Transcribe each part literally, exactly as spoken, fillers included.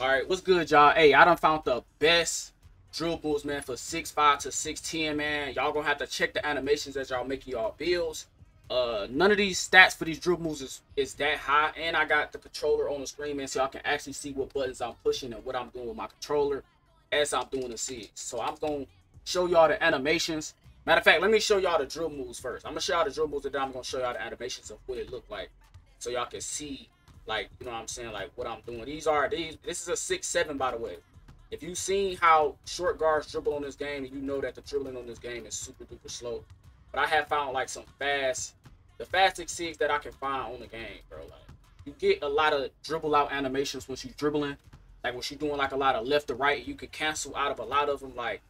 All right, what's good, y'all? Hey, I done found the best dribbles, man, for six five to six ten, man. Y'all gonna have to check the animations as y'all make y'all builds. Uh, none of these stats for these dribble moves is, is that high, and I got the controller on the screen, man, so y'all can actually see what buttons I'm pushing and what I'm doing with my controller as I'm doing the seeds. So I'm gonna show y'all the animations. Matter of fact, let me show y'all the drill moves first. I'm gonna show y'all the drill moves, and then I'm gonna show y'all the animations of what it looked like, so y'all can see, like, you know what I'm saying, like what I'm doing. These are these. This is a six seven, by the way. If you've seen how short guards dribble on this game, and you know that the dribbling on this game is super duper slow. But I have found like some fast, the fastest six that I can find on the game, bro. Like, you get a lot of dribble out animations once you're dribbling. Like when you're doing like a lot of left to right, you could cancel out of a lot of them. Like,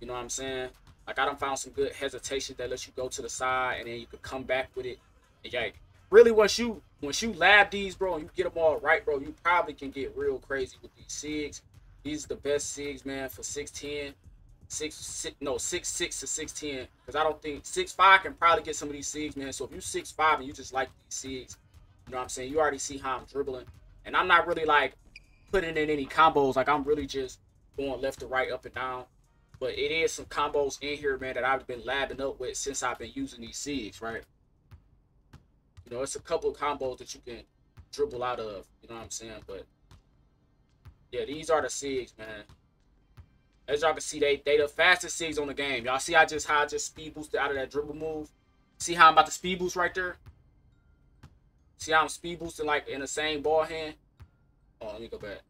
you know what I'm saying? Like I done found some good hesitation that lets you go to the side and then you could come back with it. And like really, once you once you lab these, bro, and you get them all right, bro, you probably can get real crazy with these sigs. These are the best sigs, man, for six ten. Six, six no six six to six ten, because I don't think six five can probably get some of these sigs, man. So if you six five and you just like these sigs, you know what I'm saying, you already see how I'm dribbling, and I'm not really like putting in any combos. Like I'm really just going left to right, up and down. But it is some combos in here, man, that I've been labbing up with since I've been using these sigs, right? You know, it's a couple of combos that you can dribble out of, you know what I'm saying? But yeah, these are the sigs, man. As y'all can see, they they the fastest sigs on the game. Y'all see I just how I just speed boosted out of that dribble move. See how I'm about to speed boost right there? See how I'm speed boosting like in the same ball hand? Oh, let me go back.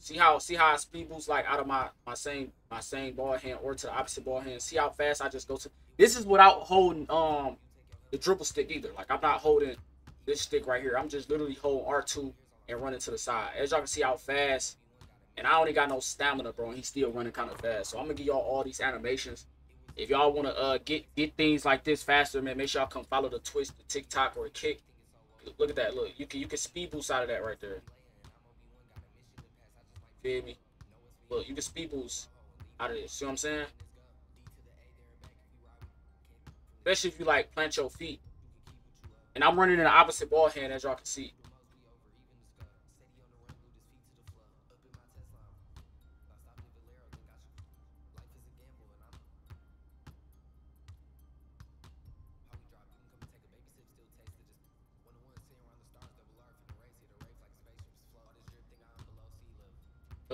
See how see how I speed boost like out of my, my same my same ball hand or to the opposite ball hand. See how fast I just go to. This is without holding um the dribble stick either. Like I'm not holding this stick right here. I'm just literally holding R two. And running to the side. As y'all can see how fast, and I only got no stamina, bro, and he's still running kind of fast. So I'm gonna give y'all all these animations. If y'all want to uh get get things like this faster, man, make sure y'all come follow the twist, the TikTok, or a kick. Look at that. Look, you can you can speed boost out of that right there. Feel me? Look, you can speed boost out of this. See what I'm saying? Especially if you like plant your feet. And I'm running in the opposite ball hand, as y'all can see.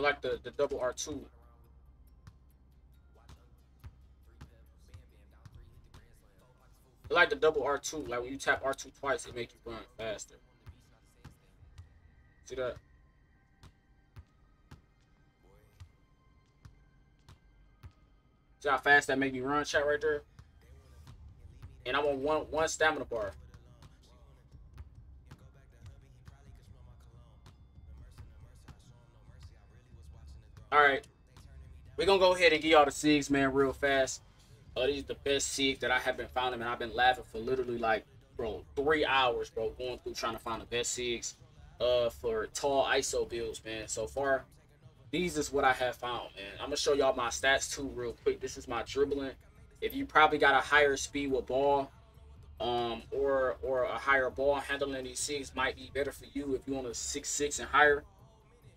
Like the, the double R two. Like the double R two. Like when you tap R two twice, it makes you run faster. See that? See how fast that make me run, chat, right there? And I'm on one one stamina bar. All right, we're going to go ahead and give y'all the sigs, man, real fast. Uh, these are the best sigs that I have been finding, and I've been laughing for literally, like, bro, three hours, bro, going through trying to find the best sigs uh, for tall I S O builds, man. So far, these is what I have found, man. I'm going to show y'all my stats, too, real quick. This is my dribbling. If you probably got a higher speed with ball um, or, or a higher ball handling, these sigs might be better for you if you want a six six and higher.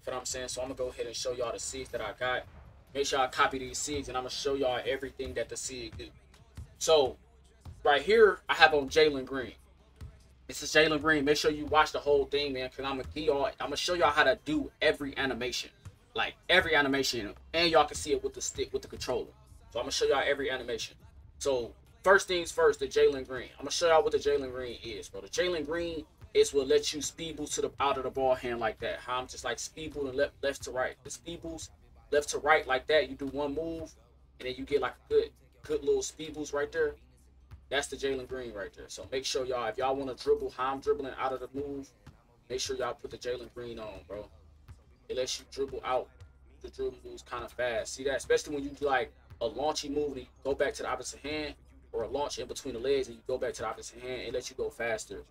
What I'm saying, so I'm gonna go ahead and show y'all the sigs that I got. Make sure I copy these sigs, and I'm gonna show y'all everything that the sig do. So right here I have on Jalen Green. This is Jalen Green. Make sure you watch the whole thing, man, because I'm gonna give y'all, I'm gonna show y'all how to do every animation, like every animation, and y'all can see it with the stick, with the controller. So I'm gonna show y'all every animation. So first things first, the Jalen Green. I'm gonna show y'all what the Jalen Green is, bro. The Jalen Green, it's what lets you speed boost to the out of the ball hand like that. How I'm just like speed booting left left to right. The speed boost left to right like that. You do one move and then you get like a good good little speed boost right there. That's the Jalen Green right there. So make sure y'all, if y'all want to dribble how I'm dribbling out of the move, make sure y'all put the Jalen Green on, bro. It lets you dribble out the dribble moves kind of fast. See that? Especially when you do like a launchy move and you go back to the opposite hand, or a launch in between the legs and you go back to the opposite hand, it lets you go faster.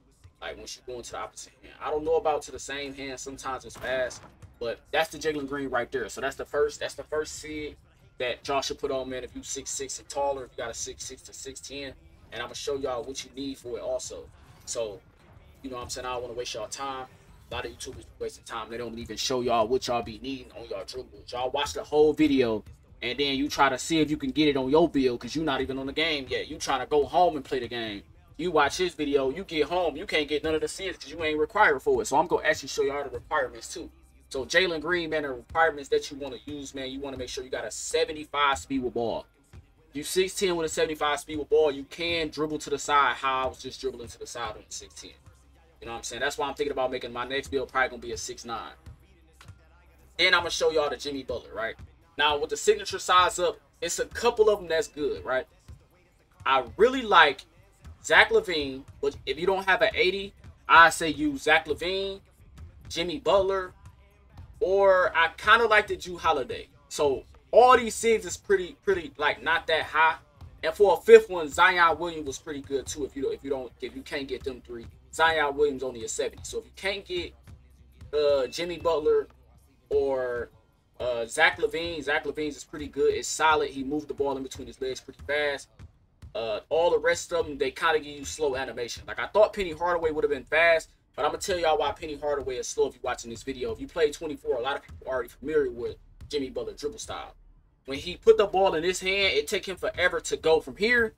Like when she's going to the opposite hand. I don't know about to the same hand. Sometimes it's fast, but that's the Jalen Green right there. So that's the first. That's the first sig that y'all should put on, man. If you six six and taller, if you got a six six to six ten, and I'm gonna show y'all what you need for it also. So You know what I'm saying? I don't want to waste y'all time. A lot of YouTubers wasting time. They don't even show y'all what y'all be needing on y'all dribbles. Y'all watch the whole video, and then you try to see if you can get it on your build because you're not even on the game yet. You trying to go home and play the game. You watch his video, you get home, you can't get none of the sins because you ain't required for it. So I'm going to actually show y'all the requirements too. So Jalen Green, man, the requirements that you want to use, man, you want to make sure you got a seventy-five speed with ball. You six ten with a seventy-five speed with ball, you can dribble to the side how I was just dribbling to the side on the six ten. You know what I'm saying? That's why I'm thinking about making my next build probably going to be a six nine. Then I'm going to show y'all the Jimmy Butler, right? Now, with the signature size up, it's a couple of them that's good, right? I really like Zach Lavine, but if you don't have an eighty, I say use Zach Lavine, Jimmy Butler, or I kind of like the Jrue Holiday. So all these six is pretty, pretty like not that high. And for a fifth one, Zion Williams was pretty good too. If you if you don't if you can't get them three, Zion Williams only a seventy. So if you can't get uh, Jimmy Butler or Uh, Zach Lavine, Zach Lavine's is pretty good. It's solid. He moved the ball in between his legs pretty fast. Uh, all the rest of them, they kind of give you slow animation. Like, I thought Penny Hardaway would have been fast, but I'm going to tell y'all why Penny Hardaway is slow if you're watching this video. If you play twenty-four, a lot of people are already familiar with Jimmy Butler dribble style. When he put the ball in his hand, it take him forever to go from here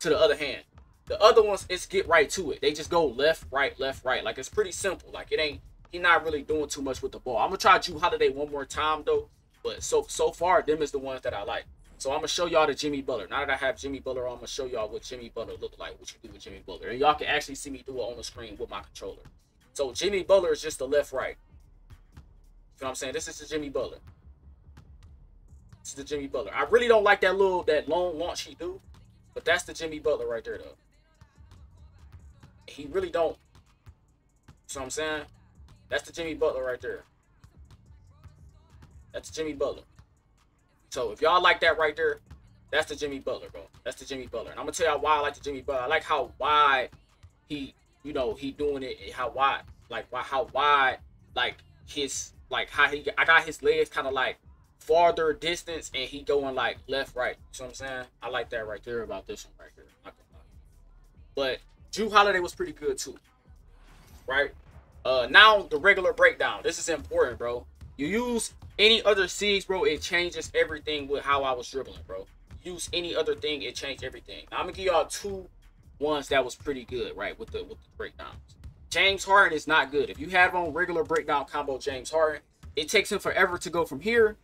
to the other hand. The other ones, it's get right to it. They just go left, right, left, right. Like, it's pretty simple. Like, it ain't. He's not really doing too much with the ball. I'm going to try Jrue Holiday one more time, though. But so so far, them is the ones that I like. So I'm going to show y'all the Jimmy Butler. Now that I have Jimmy Butler, I'm going to show y'all what Jimmy Butler look like, what you do with Jimmy Butler. And y'all can actually see me do it on the screen with my controller. So Jimmy Butler is just the left-right. You know what I'm saying? This is the Jimmy Butler. This is the Jimmy Butler. I really don't like that little, that long launch he do. But that's the Jimmy Butler right there, though. He really don't. You know what I'm saying? That's the Jimmy Butler right there. That's Jimmy Butler. So if y'all like that right there, that's the Jimmy Butler, bro. That's the Jimmy Butler. And I'm gonna tell y'all why I like the Jimmy Butler. I like how wide he, you know, he doing it. How wide, like why, how wide, like his, like how he. I got his legs kind of like farther distance, and he going like left, right. You know what I'm saying? I like that right there about this one right here. Not gonna lie. But Jrue Holiday was pretty good too, right? Uh, now, the regular breakdown. This is important, bro. You use any other seeds, bro, it changes everything with how I was dribbling, bro. Use any other thing, it changed everything. Now, I'm going to give y'all two ones that was pretty good, right, with the, with the breakdowns. James Harden is not good. If you have on regular breakdown combo James Harden, it takes him forever to go from here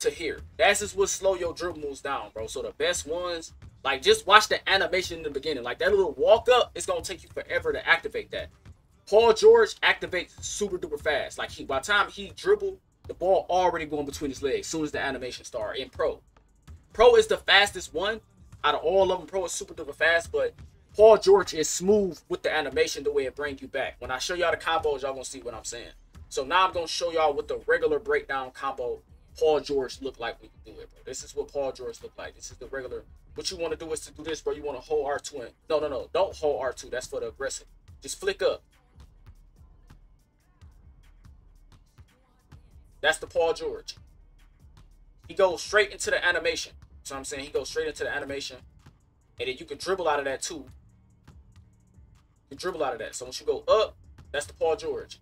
to here. That's just what slow your dribble moves down, bro. So, the best ones, like, just watch the animation in the beginning. Like, that little walk-up, it's going to take you forever to activate that. Paul George activates super duper fast. Like he, by the time he dribble, the ball already going between his legs. As soon as the animation starts in pro, pro is the fastest one out of all of them. Pro is super duper fast, but Paul George is smooth with the animation the way it brings you back. When I show y'all the combos, y'all gonna see what I'm saying. So now I'm gonna show y'all what the regular breakdown combo Paul George look like when you do it, bro. This is what Paul George look like. This is the regular. What you want to do is to do this, bro. You want to hold R two in. No, no, no. Don't hold R two. That's for the aggressive. Just flick up. That's the Paul George. He goes straight into the animation. So I'm saying he goes straight into the animation. And then you can dribble out of that too. You dribble out of that. So once you go up, that's the Paul George.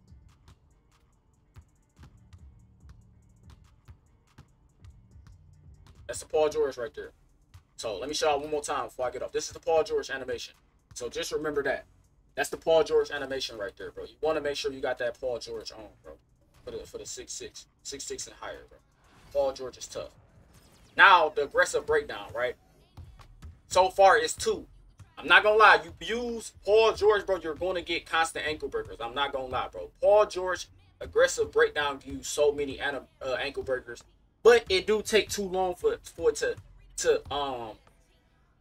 That's the Paul George right there. So let me show y'all one more time before I get off. This is the Paul George animation. So just remember that. That's the Paul George animation right there, bro. You want to make sure you got that Paul George on, bro. For the for the six six six six and higher, bro. Paul George is tough. Now the aggressive breakdown, right? So far it's two. I'm not gonna lie. You use Paul George, bro. You're gonna get constant ankle breakers. I'm not gonna lie, bro. Paul George aggressive breakdown gives you so many uh, ankle breakers, but it do take too long for for it to to um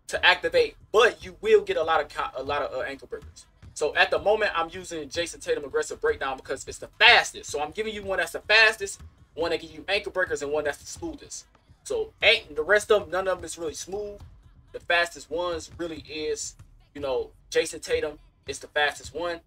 to activate. But you will get a lot of a lot of uh, ankle breakers. So at the moment, I'm using Jason Tatum aggressive breakdown because it's the fastest. So I'm giving you one that's the fastest, one that gives you ankle breakers, and one that's the smoothest. So ain't the rest of them, none of them is really smooth. The fastest ones really is, you know, Jason Tatum is the fastest one.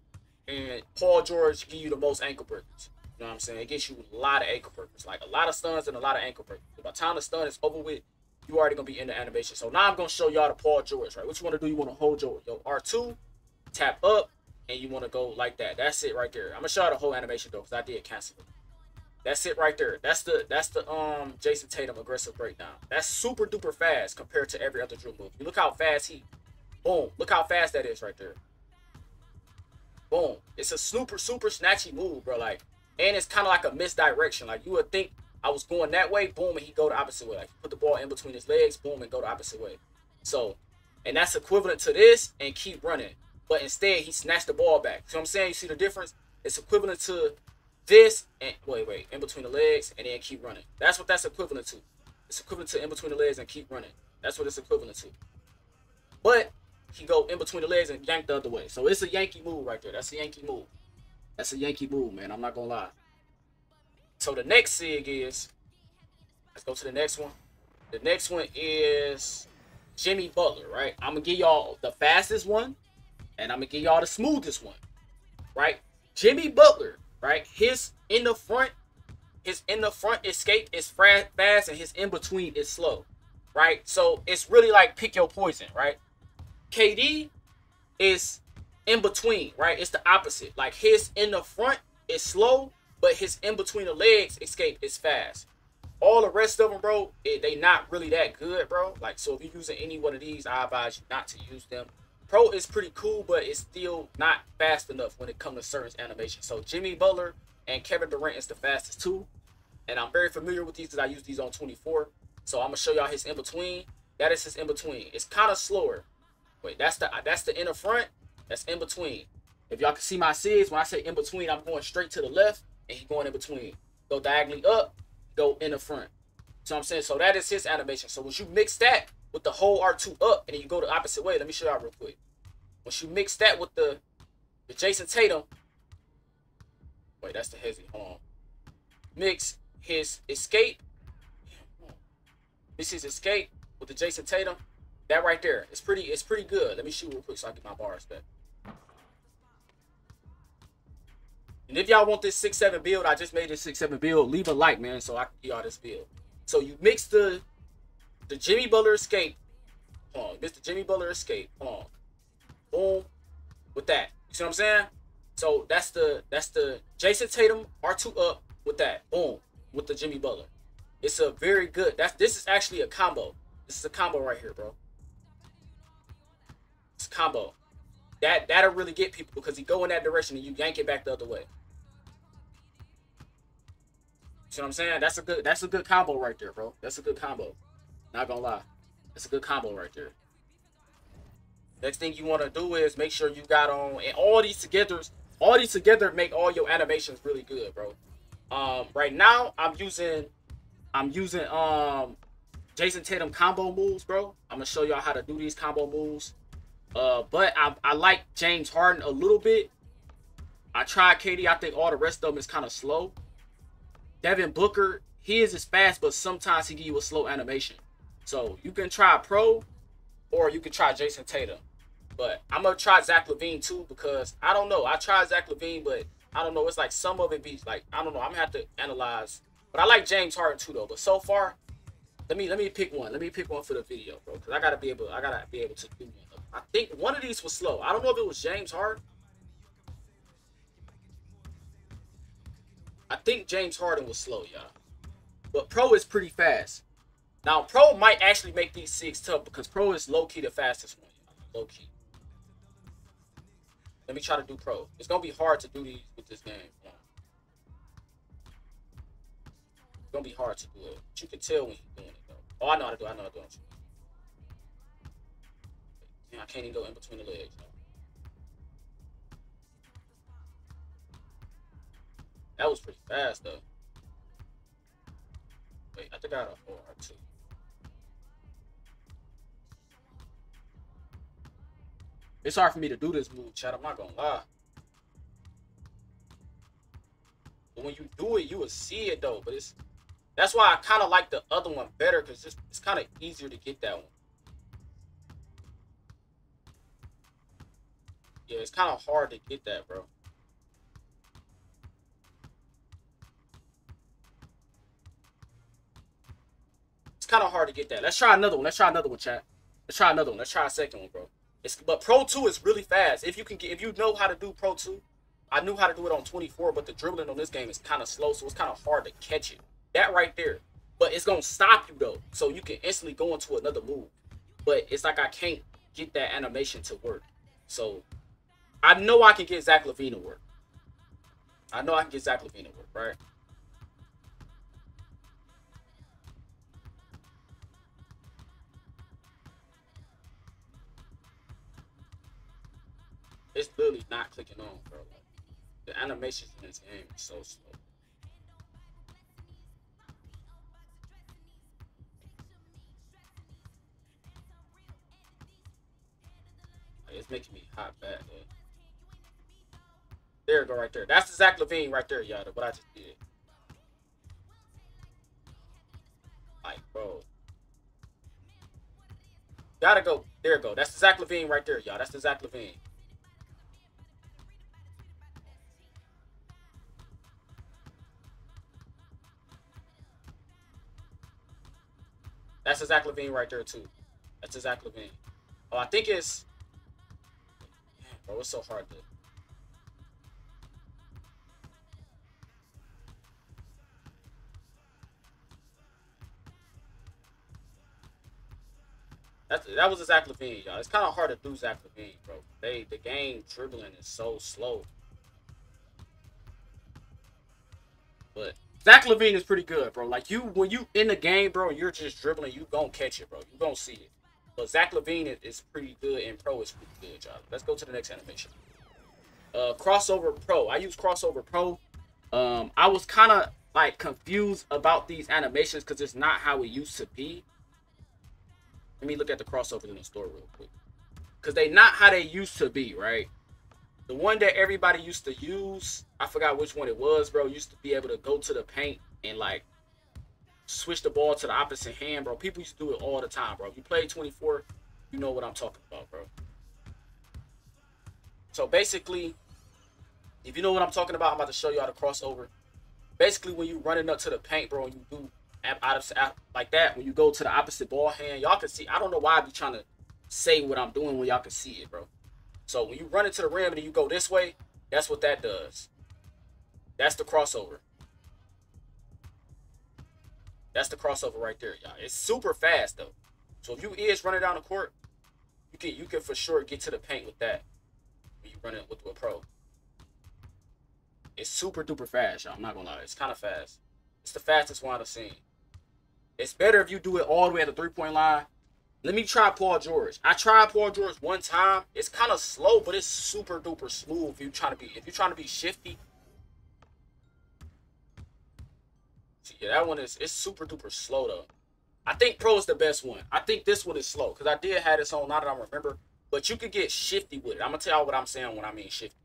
And Paul George give you the most ankle breakers. You know what I'm saying? It gets you a lot of ankle breakers, like a lot of stuns and a lot of ankle breakers. By the time the stun is over with, you already going to be in the animation. So now I'm going to show y'all the Paul George, right? What you want to do, you want to hold your, your R two. Tap up, and you want to go like that. That's it right there. I'm gonna show you the whole animation though, because I did cancel it. That's it right there. That's the that's the um Jason Tatum aggressive breakdown. That's super duper fast compared to every other Jrue move. You look how fast he, boom. Look how fast that is right there. Boom. It's a super super snatchy move, bro. Like, and it's kind of like a misdirection. Like, you would think I was going that way, boom, and he go the opposite way. Like, put the ball in between his legs, boom, and go the opposite way. So, and that's equivalent to this and keep running. But instead, he snatched the ball back. So I'm saying, you see the difference? It's equivalent to this and wait, wait, in between the legs and then keep running. That's what that's equivalent to. It's equivalent to in between the legs and keep running. That's what it's equivalent to. But he go in between the legs and yank the other way. So it's a Yankee move right there. That's a Yankee move. That's a Yankee move, man. I'm not gonna lie. So the next sig is, let's go to the next one. The next one is Jimmy Butler, right? I'm gonna give y'all the fastest one, and I'm gonna give y'all the smoothest one, right? Jimmy Butler, right? His in the front, his in the front escape is fast, and his in between is slow, right? So it's really like pick your poison, right? K D is in between, right? It's the opposite. Like, his in the front is slow, but his in between the legs escape is fast. All the rest of them, bro, it, they not really that good, bro. Like, so if you're using any one of these, I advise you not to use them. Pro is pretty cool, but it's still not fast enough when it comes to certain animations. So Jimmy Butler and Kevin Durant is the fastest two. And I'm very familiar with these because I use these on twenty-four. So I'm going to show y'all his in-between. That is his in-between. It's kind of slower. Wait, that's the that's the inner front. That's in between. If y'all can see my sigs, when I say in between, I'm going straight to the left and he going in between. Go diagonally up, go in the front. So I'm saying, so that is his animation. So once you mix that with the whole R two up and then you go the opposite way, let me show y'all real quick. Once you mix that with the, the Jason Tatum, wait, that's the heavy. Hold on. Mix his escape. This is escape with the Jason Tatum. That right there, it's pretty, it's pretty good. Let me shoot real quick so I get my bars back. And if y'all want this six seven build, I just made this six seven build. Leave a like, man, so I can give y'all this build. So you mix the the Jimmy Butler escape, hold on, mix the Jimmy Butler escape, hold on, boom, with that. You see what I'm saying? So that's the that's the Jason Tatum R two up with that, boom, with the Jimmy Butler. It's a very good. That's this is actually a combo. This is a combo right here, bro. Combo that that'll really get people because you go in that direction and you yank it back the other way. See what I'm saying? That's a good that's a good combo right there, bro. That's a good combo. Not gonna lie, that's a good combo right there. Next thing you want to do is make sure you got on and all these together. All these together make all your animations really good, bro. Um, right now I'm using I'm using um Jason Tatum combo moves, bro. I'm gonna show y'all how to do these combo moves. Uh, but I, I like James Harden a little bit. I tried K D. I think all the rest of them is kind of slow. Devin Booker, his is fast, but sometimes he give you a slow animation. So you can try Pro or you can try Jason Tatum. But I'm going to try Zach Lavine too because I don't know. I tried Zach Lavine, but I don't know. It's like some of it be like, I don't know. I'm going to have to analyze. But I like James Harden too though. But so far, let me let me pick one. Let me pick one for the video, bro. Because I gotta be able, I gotta be able to do one. I think one of these was slow. I don't know if it was James Harden. I think James Harden was slow, y'all. But Pro is pretty fast. Now Pro might actually make these six tough because Pro is low key the fastest one. Low key. Let me try to do Pro. It's gonna be hard to do these with this game. It's gonna be hard to do it. But you can tell when you're doing it though. Oh, I know how to do it. I know how to do it. Man, I can't even go in between the legs. That was pretty fast though. Wait, I think I had a four or two. It's hard for me to do this move, chat. I'm not gonna lie. But when you do it, you will see it though. But it's That's why I kind of like the other one better because it's, it's kind of easier to get that one. Yeah, it's kind of hard to get that, bro. It's kind of hard to get that. Let's try another one. Let's try another one, chat. Let's try another one. Let's try a second one, bro. It's, but Pro two is really fast. If you can get, if you know how to do Pro two, I knew how to do it on twenty-four, but the dribbling on this game is kind of slow, so it's kind of hard to catch it. That right there. But it's going to stop you, though, so you can instantly go into another move. But it's like I can't get that animation to work. So I know I can get Zach Lavine to work. I know I can get Zach Lavine to work, right? It's literally not clicking on, bro. The animations in this game are so slow. Like, it's making me hot back there. There we go, right there. That's the Zach Lavine right there, y'all. What I just did. Like, bro. Gotta go. There we go. That's the Zach Lavine right there, y'all. That's the Zach Lavine. That's a Zach Lavine right there, too. That's a Zach Lavine. Oh, I think it's... Man, bro, it's so hard to... That's, that was a Zach Lavine, y'all. It's kind of hard to do Zach Lavine, bro. They, the game dribbling is so slow. But... Zach Lavine is pretty good, bro. Like, you, when you in the game, bro, you're just dribbling, you gonna catch it, bro. You gonna see it. But Zach Lavine is, is pretty good, and Pro is pretty good, y'all. Let's go to the next animation. Uh, Crossover Pro. I use Crossover Pro. Um, I was kind of, like, confused about these animations because it's not how it used to be. Let me look at the crossovers in the store real quick. Because they not how they used to be, right? The one that everybody used to use, I forgot which one it was, bro, used to be able to go to the paint and, like, switch the ball to the opposite hand, bro. People used to do it all the time, bro. If you play twenty-four, you know what I'm talking about, bro. So, basically, if you know what I'm talking about, I'm about to show you how to crossover. Basically, when you're running up to the paint, bro, and you do out of, out, like that, when you go to the opposite ball hand, y'all can see. I don't know why I be trying to say what I'm doing when y'all can see it, bro. So when you run into the rim and you go this way, that's what that does. That's the crossover. That's the crossover right there, y'all. It's super fast though. So if you is running down the court, you can you can for sure get to the paint with that. When you run it with a pro, it's super duper fast, y'all. I'm not gonna lie, it's kind of fast. It's the fastest one I've seen. It's better if you do it all the way at the three point line. Let me try Paul George. I tried Paul George one time. It's kind of slow, but it's super duper smooth. If you're trying to be, if you're trying to be shifty, see, yeah, that one is. It's super duper slow though. I think Pro is the best one. I think this one is slow because I did have this on. Now that I remember, but you could get shifty with it. I'm gonna tell you what I'm saying when I mean shifty.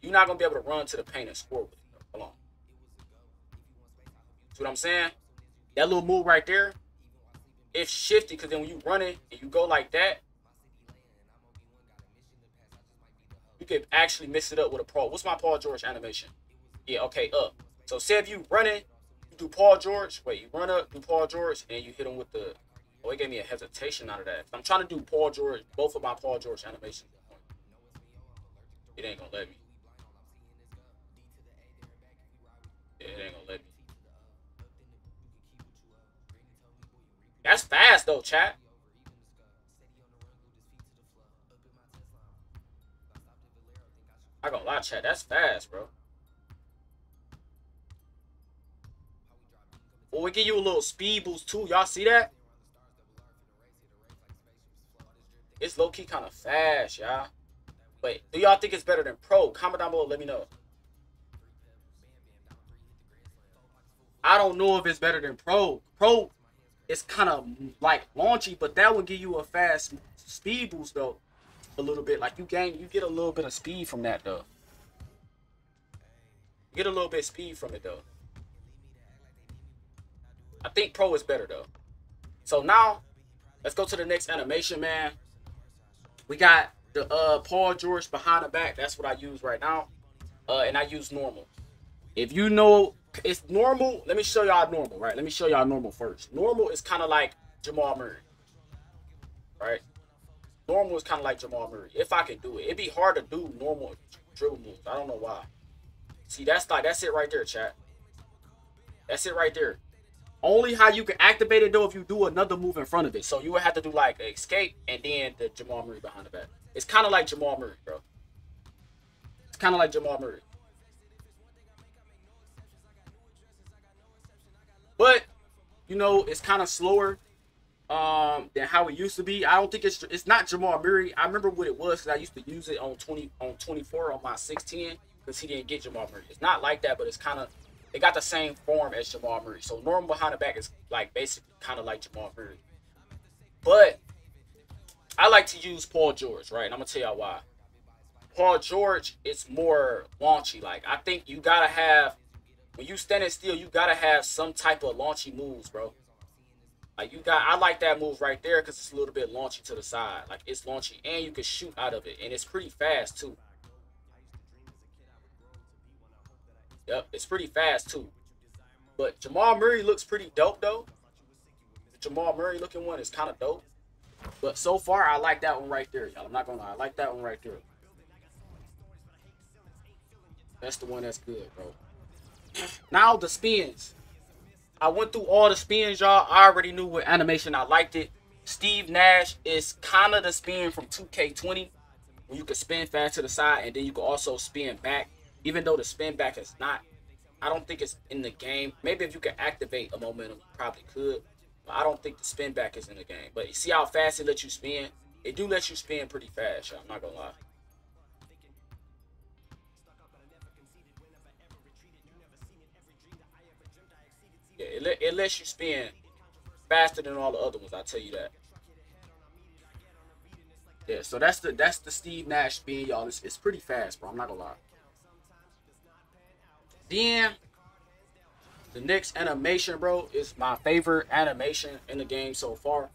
You're not gonna be able to run to the paint and score with it. Though. Hold on. See what I'm saying? That little move right there. It's shifty because then when you run it and you go like that, you can actually mix it up with a Paul. What's my Paul George animation? Yeah, okay, up. So say if you run it, you do Paul George. Wait, you run up, do Paul George, and you hit him with the... Oh, it gave me a hesitation out of that. I'm trying to do Paul George, both of my Paul George animations. It ain't gonna let me. Yeah, it ain't gonna let me. That's fast though, chat. I gonna lie, chat. That's fast, bro. Well, we give you a little speed boost too. Y'all see that? It's low key kind of fast, y'all. Wait, do y'all think it's better than Pro? Comment down below. Let me know. I don't know if it's better than Pro. Pro. It's kind of like launchy, but that would give you a fast speed boost though, a little bit. Like you gain, you get a little bit of speed from that though. You get a little bit of speed from it though. I think Pro is better though. So now, let's go to the next animation, man. We got the uh, Paul George behind the back. That's what I use right now, uh, and I use normal. If you know. It's normal. Let me show y'all normal, right? Let me show y'all normal first. Normal is kind of like Jamal Murray, right? normal is kind of like Jamal Murray. If I could do it, it'd be hard to do normal dribble moves. I don't know why. See, that's like that's it right there, chat. That's it right there. Only how you can activate it, though, if you do another move in front of it. So you would have to do, like, an escape and then the Jamal Murray behind the back. It's kind of like Jamal Murray, bro. It's kind of like Jamal Murray. But, you know, it's kind of slower um, than how it used to be. I don't think it's it's not Jamal Murray. I remember what it was because I used to use it on twenty on twenty-four on my six ten because he didn't get Jamal Murray. It's not like that, but it's kind of... They got the same form as Jamal Murray. So normal behind the back is like basically kind of like Jamal Murray. But I like to use Paul George, right? And I'm going to tell y'all why. Paul George is more launchy. Like, I think you got to have, when you standing still, you got to have some type of launchy moves, bro. Like, you got, I like that move right there because it's a little bit launchy to the side. Like, it's launchy and you can shoot out of it. And it's pretty fast, too. Yep, it's pretty fast, too. But Jamal Murray looks pretty dope, though. The Jamal Murray looking one is kind of dope. But so far, I like that one right there, y'all. I'm not going to lie. I like that one right there. That's the one that's good, bro. Now, the spins. I went through all the spins, y'all. I already knew what animation I liked it. Steve Nash is kind of the spin from two K twenty. Where you can spin fast to the side, and then you can also spin back. Even though the spin back is not, I don't think it's in the game. Maybe if you can activate a momentum, you probably could. But I don't think the spin back is in the game. But you see how fast it lets you spin? It do let you spin pretty fast, y'all. I'm not going to lie. Yeah, it, let, it lets you spin faster than all the other ones, I'll tell you that. Yeah, so that's the that's the Steve Nash spin, y'all. It's, it's pretty fast, bro. I'm not going to lie. Then the next animation, bro, is my favorite animation in the game so far.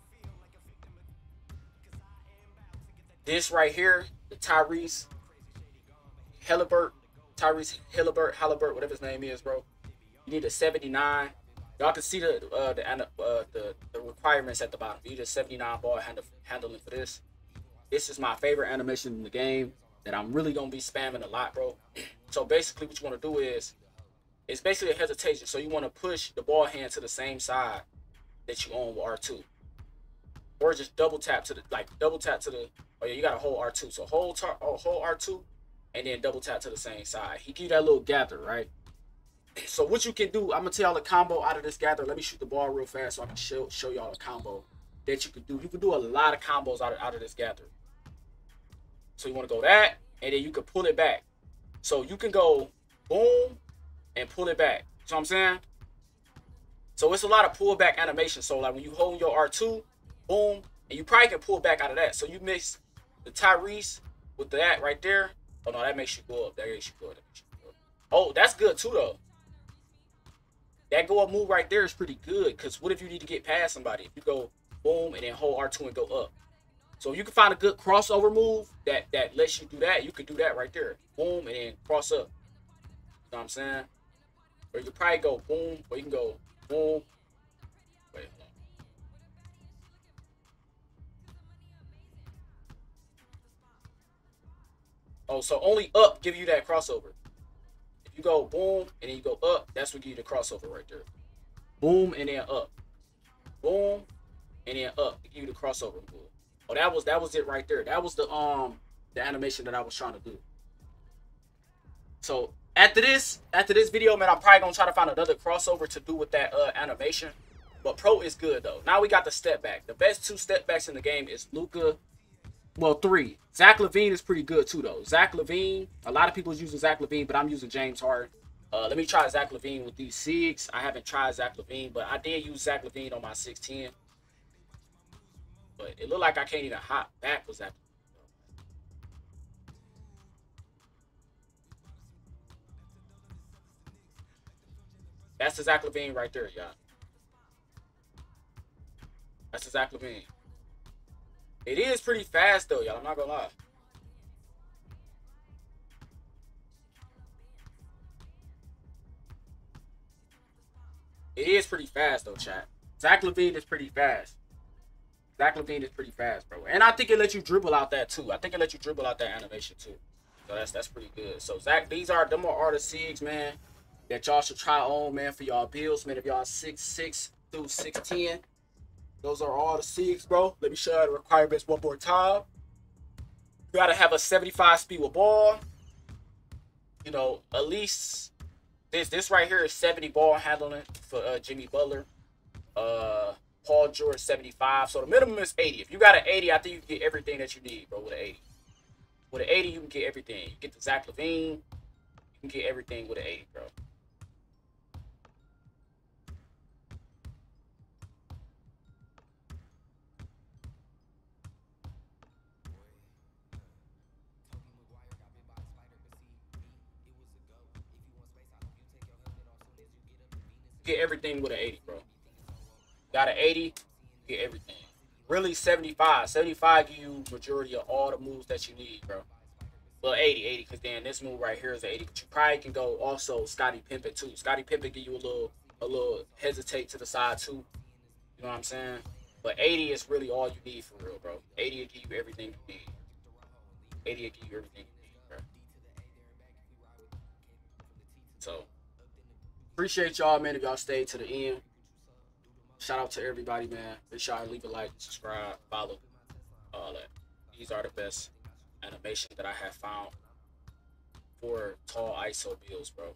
This right here, the Tyrese Haliburton, Tyrese Haliburton, Haliburton, whatever his name is, bro. You need a seventy-nine. Y'all can see the uh, the, uh, the the requirements at the bottom. You need a seventy-nine ball handle, handling for this. This is my favorite animation in the game that I'm really gonna be spamming a lot, bro. So basically, what you want to do is. It's basically a hesitation, so you want to push the ball hand to the same side that you own with R two, or just double tap to the like double tap to the. Oh yeah, you got to hold R two, so hold tar, oh, hold R two, and then double tap to the same side. He give you that little gather, right? So what you can do, I'm gonna tell y'all the combo out of this gather. Let me shoot the ball real fast so I can show show y'all a combo that you could do. You can do a lot of combos out of out of this gather. So you want to go that, and then you can pull it back. So you can go boom. And pull it back. So I'm saying, so it's a lot of pullback animation. So like when you hold your R two, boom, and you probably can pull back out of that. So you mix the Tyrese with that right there. Oh no, that makes you go up. That makes you go up. That makes you go up. Oh, that's good too though. That go up move right there is pretty good. Cause what if you need to get past somebody? If you go boom and then hold R two and go up. So you can find a good crossover move that that lets you do that. You could do that right there. Boom and then cross up. You know what I'm saying? Or you can probably go boom, or you can go boom. Wait, hold on. Oh, so only up give you that crossover. If you go boom and then you go up, that's what give you the crossover right there. Boom and then up. Boom and then up. It give you the crossover. Oh, that was that was it right there. That was the um the animation that I was trying to do. So After this, after this video, man, I'm probably going to try to find another crossover to do with that uh, animation. But Pro is good, though. Now we got the step back. The best two step backs in the game is Luka. Well, three. Zach Lavine is pretty good, too, though. Zach Lavine. A lot of people is using Zach Lavine, but I'm using James Harden. Uh, let me try Zach Lavine with these six. I haven't tried Zach Lavine, but I did use Zach Lavine on my six ten. But it looked like I can't even hop back with Zach Lavine. That's the Zach Lavine right there, y'all. That's the Zach Lavine. It is pretty fast, though, y'all. I'm not going to lie. It is pretty fast, though, chat. Zach Lavine is pretty fast. Zach Lavine is pretty fast, bro. And I think it lets you dribble out that, too. I think it lets you dribble out that animation, too. So that's that's pretty good. So, Zach, these are, them are the six, man, that y'all should try on, man, for y'all bills, man. If y'all six six through six ten, those are all the six, bro. Let me show you the requirements one more time. You got to have a seventy-five speed with ball. You know, at least this this right here is seventy ball handling for uh, Jimmy Butler. Uh, Paul George, seventy-five. So the minimum is eighty. If you got an eighty, I think you can get everything that you need, bro, with an eighty. With an eighty, you can get everything. You get the Zach Lavine. You can get everything with an eighty, bro. Get everything with an eighty, bro. Got an eighty, get everything. Really seventy-five. seventy-five give you majority of all the moves that you need, bro. Well, eighty, eighty, because then this move right here is an eighty. But you probably can go also Scottie Pimpin too. Scottie Pimpin give you a little a little hesitate to the side too. You know what I'm saying? But eighty is really all you need for real, bro. eighty will give you everything you need. eighty will give you everything you need, bro. So appreciate y'all, man, if y'all stayed to the end. Shout out to everybody, man. Make sure y'all leave a like, subscribe, follow, all that. These are the best animations that I have found for tall I S O builds, bro.